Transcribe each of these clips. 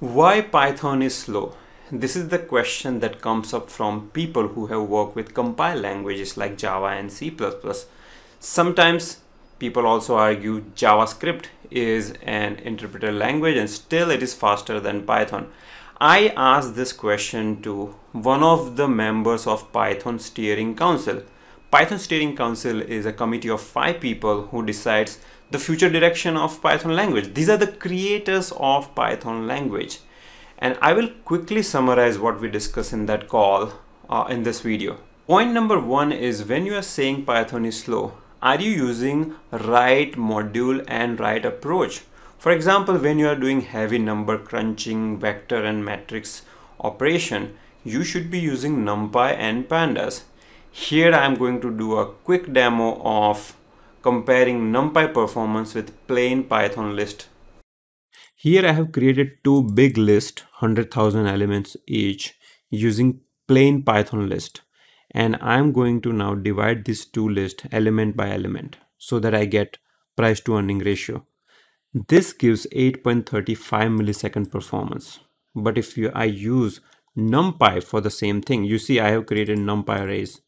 Why Python is slow? This is the question that comes up from people who have worked with compile languages like Java and C++. Sometimes people also argue JavaScript is an interpreter language and still it is faster than Python. I asked this question to one of the members of Python Steering Council. Python Steering Council is a committee of 5 people who decides the future direction of Python language. These are the creators of Python language. And I will quickly summarize what we discussed in that call in this video. Point number 1 is, when you are saying Python is slow, are you using right module and right approach? For example, when you are doing heavy number crunching, vector and matrix operation, you should be using NumPy and Pandas. Here I am going to do a quick demo of comparing NumPy performance with plain Python list. Here I have created 2 big lists, 100,000 elements each, using plain Python list. And I'm going to now divide these 2 lists element by element so that I get price to earning ratio. This gives 8.35 millisecond performance. But if I use NumPy for the same thing, you see I have created NumPy arrays,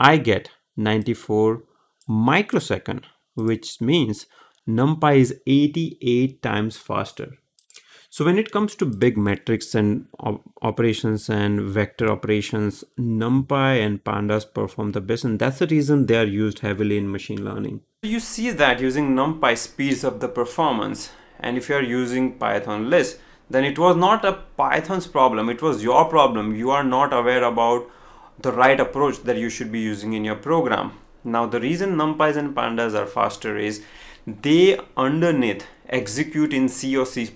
I get 94 microsecond, which means NumPy is 88 times faster. So when it comes to big metrics and operations and vector operations, NumPy and Pandas perform the best, and that's the reason they are used heavily in machine learning. You see that using NumPy speeds up the performance, and if you are using Python list, then it was not a Python's problem, it was your problem. You are not aware about the right approach that you should be using in your program. Now the reason NumPys and Pandas are faster is they underneath execute in C or C++.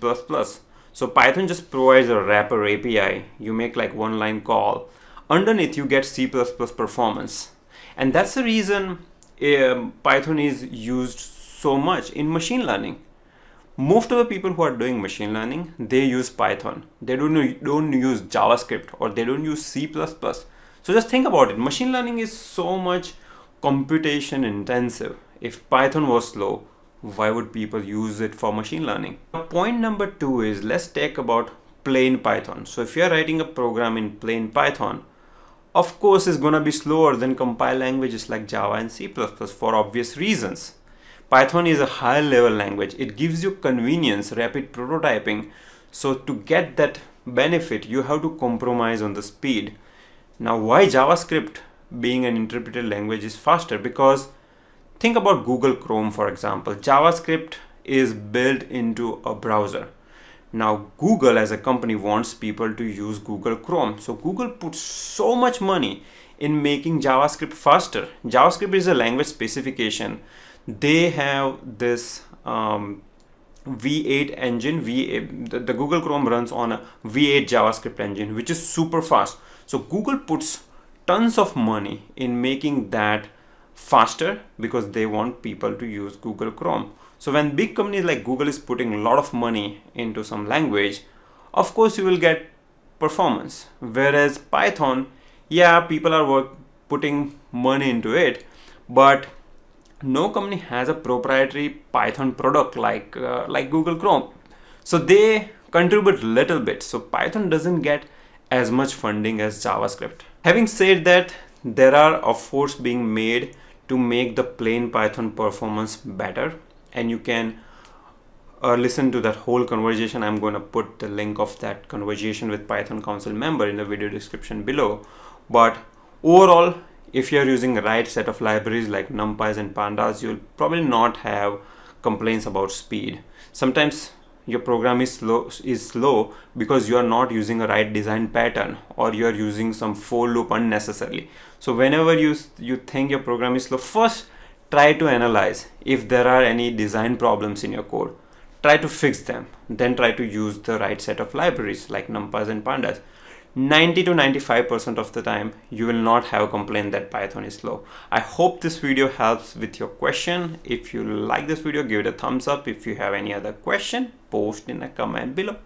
So Python just provides a wrapper API. You make like 1 line call. Underneath you get C++ performance. And that's the reason Python is used so much in machine learning. Most of the people who are doing machine learning, they use Python. They don't use JavaScript, or they don't use C++. So just think about it. Machine learning is so much computation intensive. If Python was slow, why would people use it for machine learning? Point number 2 is, let's talk about plain Python. So if you're writing a program in plain Python, of course it's gonna be slower than compile languages like Java and C++ for obvious reasons. Python is a high level language. It gives you convenience, rapid prototyping. So to get that benefit, you have to compromise on the speed. Now why JavaScript being an interpreted language is faster? Because think about Google Chrome, for example. JavaScript is built into a browser. Now Google as a company wants people to use Google Chrome. So Google puts so much money in making JavaScript faster. JavaScript is a language specification. They have this V8 engine. The Google Chrome runs on a V8 JavaScript engine, which is super fast. So Google puts tons of money in making that faster because they want people to use Google Chrome. So when big companies like Google is putting a lot of money into some language, of course you will get performance. Whereas Python, yeah, people are putting money into it, but no company has a proprietary Python product like Google Chrome. So they contribute little bit. So Python doesn't get as much funding as JavaScript. Having said that, there are efforts being made to make the plain Python performance better, and you can listen to that whole conversation. I'm going to put the link of that conversation with Python Council member in the video description below. But overall, if you're using the right set of libraries like NumPy and Pandas, you'll probably not have complaints about speed. Sometimes your program is slow because you are not using a right design pattern, or you are using some for loop unnecessarily. So whenever you think your program is slow, first try to analyze if there are any design problems in your code. Try to fix them, then try to use the right set of libraries like NumPy and Pandas. 90 to 95% of the time, you will not have a complaint that Python is slow. I hope this video helps with your question. If you like this video, give it a thumbs up. If you have any other question, post in the comment below.